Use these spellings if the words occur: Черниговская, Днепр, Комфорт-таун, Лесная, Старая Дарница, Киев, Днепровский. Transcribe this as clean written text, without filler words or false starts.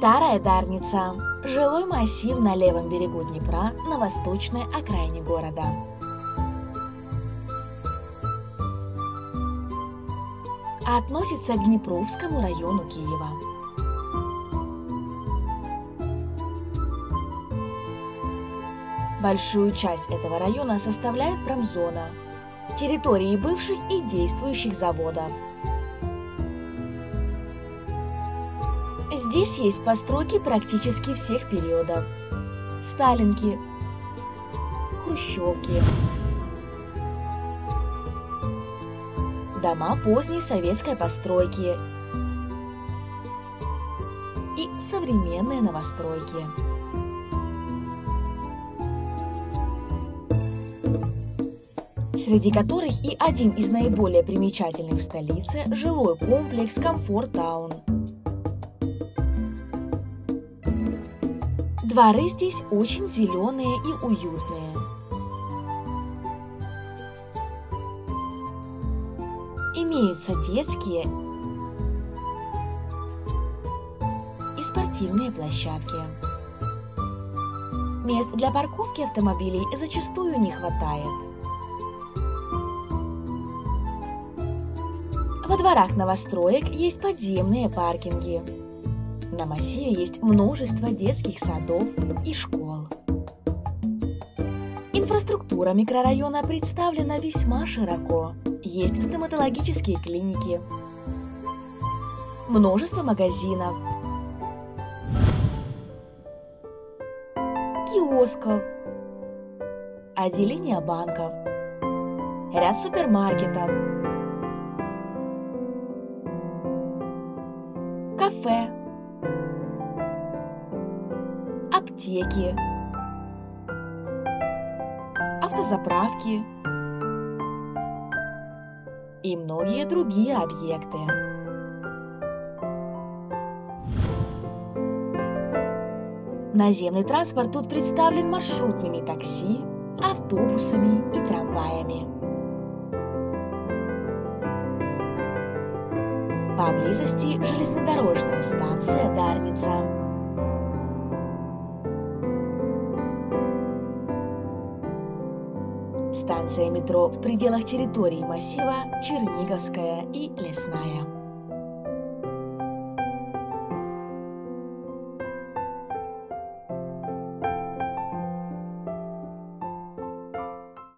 Старая Дарница – жилой массив на левом берегу Днепра на восточной окраине города. Относится к Днепровскому району Киева. Большую часть этого района составляет промзона, территории бывших и действующих заводов. Здесь есть постройки практически всех периодов: сталинки, хрущевки, дома поздней советской постройки и современные новостройки. Среди которых и один из наиболее примечательных в столице – жилой комплекс «Комфорт-таун». Дворы здесь очень зеленые и уютные. Имеются детские и спортивные площадки. Мест для парковки автомобилей зачастую не хватает. Во дворах новостроек есть подземные паркинги. На массиве есть множество детских садов и школ. Инфраструктура микрорайона представлена весьма широко. Есть стоматологические клиники, множество магазинов, киосков, отделения банков, ряд супермаркетов, кафе, аптеки, автозаправки и многие другие объекты. Наземный транспорт тут представлен маршрутными такси, автобусами и трамваями. Поблизости железнодорожная станция Дарница. Станция метро в пределах территории массива Черниговская и Лесная.